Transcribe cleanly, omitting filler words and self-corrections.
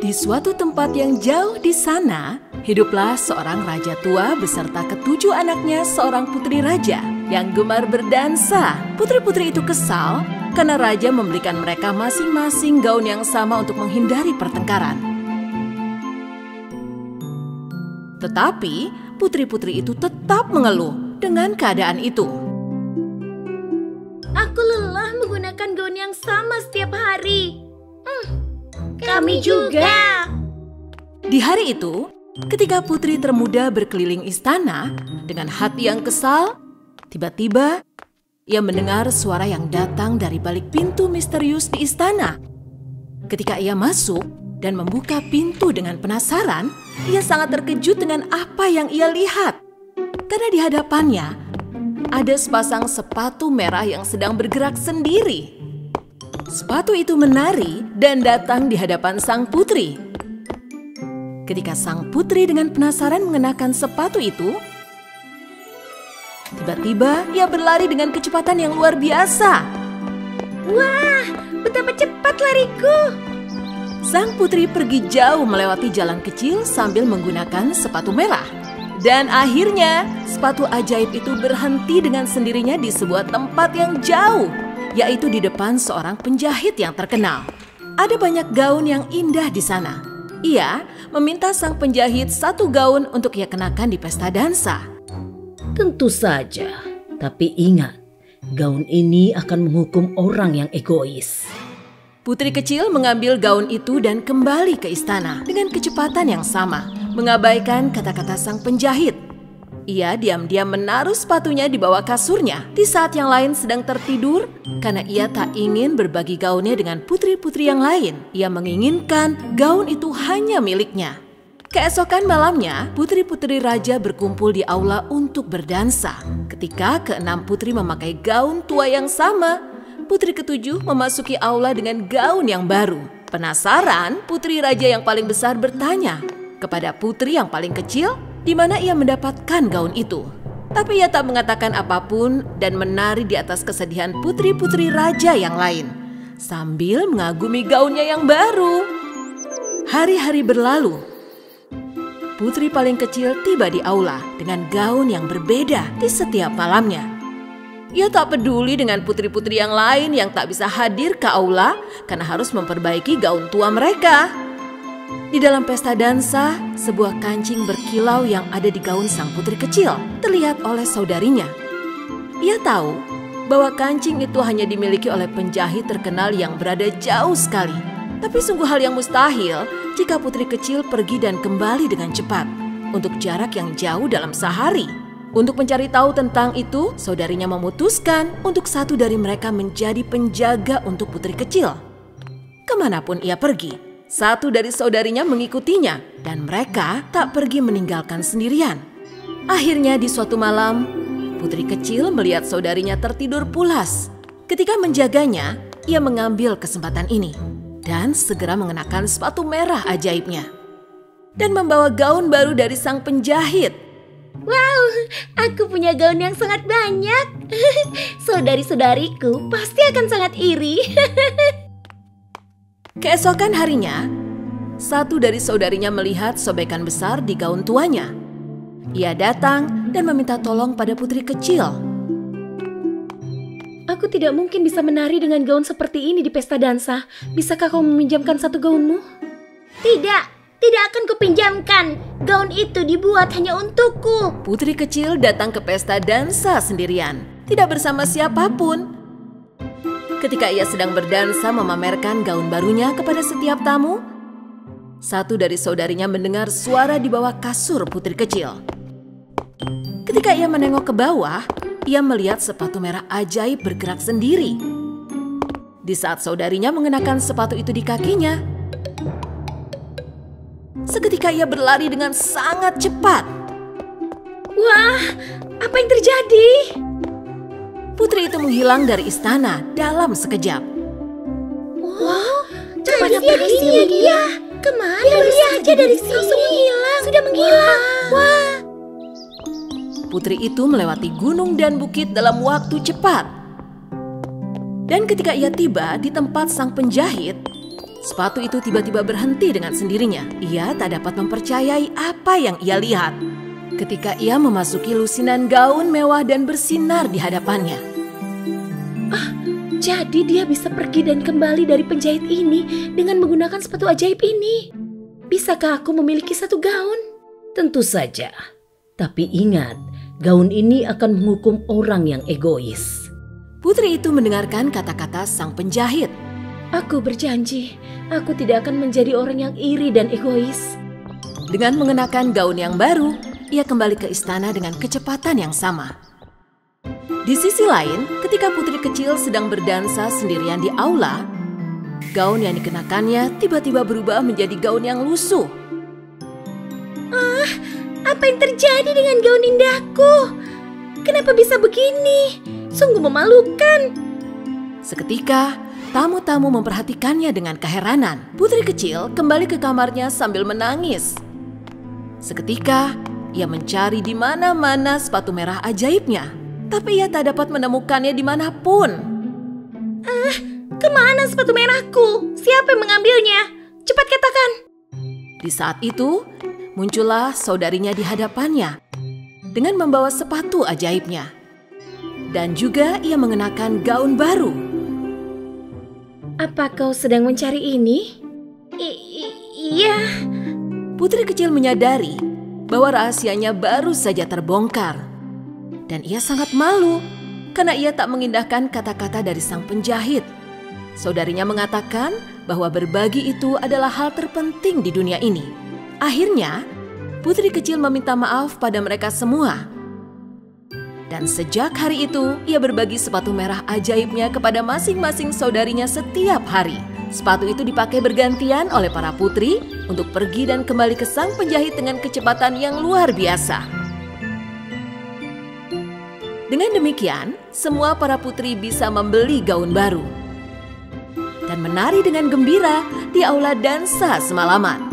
Di suatu tempat yang jauh di sana, hiduplah seorang raja tua beserta ketujuh anaknya seorang putri raja yang gemar berdansa. Putri-putri itu kesal karena raja memberikan mereka masing-masing gaun yang sama untuk menghindari pertengkaran. Tetapi putri-putri itu tetap mengeluh dengan keadaan itu. Aku lelah menggunakan gaun yang sama setiap hari. Kami juga. Di hari itu, ketika putri termuda berkeliling istana dengan hati yang kesal, tiba-tiba ia mendengar suara yang datang dari balik pintu misterius di istana. Ketika ia masuk dan membuka pintu dengan penasaran, ia sangat terkejut dengan apa yang ia lihat. Karena di hadapannya ada sepasang sepatu merah yang sedang bergerak sendiri. Sepatu itu menari dan datang di hadapan sang putri. Ketika sang putri dengan penasaran mengenakan sepatu itu, tiba-tiba ia berlari dengan kecepatan yang luar biasa. Wah, betapa cepat lariku! Sang putri pergi jauh melewati jalan kecil sambil menggunakan sepatu merah. Dan akhirnya, sepatu ajaib itu berhenti dengan sendirinya di sebuah tempat yang jauh, yaitu di depan seorang penjahit yang terkenal. Ada banyak gaun yang indah di sana. Ia meminta sang penjahit satu gaun untuk ia kenakan di pesta dansa. Tentu saja, tapi ingat, gaun ini akan menghukum orang yang egois. Putri kecil mengambil gaun itu dan kembali ke istana dengan kecepatan yang sama, mengabaikan kata-kata sang penjahit. Ia diam-diam menaruh sepatunya di bawah kasurnya di saat yang lain sedang tertidur karena ia tak ingin berbagi gaunnya dengan putri-putri yang lain. Ia menginginkan gaun itu hanya miliknya. Keesokan malamnya, putri-putri raja berkumpul di aula untuk berdansa. Ketika keenam putri memakai gaun tua yang sama, putri ketujuh memasuki aula dengan gaun yang baru. Penasaran, putri raja yang paling besar bertanya kepada putri yang paling kecil, di mana ia mendapatkan gaun itu. Tapi ia tak mengatakan apapun dan menari di atas kesedihan putri-putri raja yang lain, sambil mengagumi gaunnya yang baru. Hari-hari berlalu. Putri paling kecil tiba di aula dengan gaun yang berbeda di setiap malamnya. Ia tak peduli dengan putri-putri yang lain yang tak bisa hadir ke aula karena harus memperbaiki gaun tua mereka. Di dalam pesta dansa, sebuah kancing berkilau yang ada di gaun sang putri kecil terlihat oleh saudarinya. Ia tahu bahwa kancing itu hanya dimiliki oleh penjahit terkenal yang berada jauh sekali. Tapi sungguh hal yang mustahil jika putri kecil pergi dan kembali dengan cepat untuk jarak yang jauh dalam sehari. Untuk mencari tahu tentang itu, saudarinya memutuskan untuk satu dari mereka menjadi penjaga untuk putri kecil. Kemanapun ia pergi, satu dari saudarinya mengikutinya dan mereka tak pergi meninggalkan sendirian. Akhirnya di suatu malam, putri kecil melihat saudarinya tertidur pulas. Ketika menjaganya, ia mengambil kesempatan ini dan segera mengenakan sepatu merah ajaibnya dan membawa gaun baru dari sang penjahit. Wow, aku punya gaun yang sangat banyak. Saudari-saudariku pasti akan sangat iri. Keesokan harinya, satu dari saudarinya melihat sobekan besar di gaun tuanya. Ia datang dan meminta tolong pada putri kecil. Aku tidak mungkin bisa menari dengan gaun seperti ini di pesta dansa. Bisakah kau meminjamkan satu gaunmu? Tidak akan kupinjamkan. Gaun itu dibuat hanya untukku. Putri kecil datang ke pesta dansa sendirian, tidak bersama siapapun. Ketika ia sedang berdansa memamerkan gaun barunya kepada setiap tamu, satu dari saudarinya mendengar suara di bawah kasur putri kecil. Ketika ia menengok ke bawah, ia melihat sepatu merah ajaib bergerak sendiri. Di saat saudarinya mengenakan sepatu itu di kakinya, seketika ia berlari dengan sangat cepat. Wah, apa yang terjadi? Putri itu menghilang dari istana dalam sekejap. Wah, cepat perginya dia. Kemana? Dia pergi aja dari sini. Langsung menghilang. Sudah menghilang. Wah. Putri itu melewati gunung dan bukit dalam waktu cepat. Dan ketika ia tiba di tempat sang penjahit, Sepatu itu tiba-tiba berhenti dengan sendirinya. Ia tak dapat mempercayai apa yang ia lihat. Ketika ia memasuki lusinan gaun mewah dan bersinar di hadapannya. Ah, jadi dia bisa pergi dan kembali dari penjahit ini dengan menggunakan sepatu ajaib ini. Bisakah aku memiliki satu gaun? Tentu saja. Tapi ingat, gaun ini akan menghukum orang yang egois. Putri itu mendengarkan kata-kata sang penjahit. Aku berjanji, aku tidak akan menjadi orang yang iri dan egois. Dengan mengenakan gaun yang baru, ia kembali ke istana dengan kecepatan yang sama. Di sisi lain, ketika putri kecil sedang berdansa sendirian di aula, gaun yang dikenakannya tiba-tiba berubah menjadi gaun yang lusuh. Ah, apa yang terjadi dengan gaun indahku? Kenapa bisa begini? Sungguh memalukan. Seketika, tamu-tamu memperhatikannya dengan keheranan. Putri kecil kembali ke kamarnya sambil menangis. Seketika, ia mencari di mana-mana sepatu merah ajaibnya. Tapi ia tak dapat menemukannya dimanapun. Kemana sepatu merahku? Siapa yang mengambilnya? Cepat katakan. Di saat itu, muncullah saudarinya di hadapannya dengan membawa sepatu ajaibnya. Dan juga ia mengenakan gaun baru. Apa kau sedang mencari ini? Iya. Putri kecil menyadari bahwa rahasianya baru saja terbongkar. Dan ia sangat malu karena ia tak mengindahkan kata-kata dari sang penjahit. Saudarinya mengatakan bahwa berbagi itu adalah hal terpenting di dunia ini. Akhirnya, putri kecil meminta maaf pada mereka semua. Dan sejak hari itu, ia berbagi sepatu merah ajaibnya kepada masing-masing saudarinya setiap hari. Sepatu itu dipakai bergantian oleh para putri untuk pergi dan kembali ke sang penjahit dengan kecepatan yang luar biasa. Dengan demikian, semua para putri bisa membeli gaun baru. Dan menari dengan gembira di aula dansa semalaman.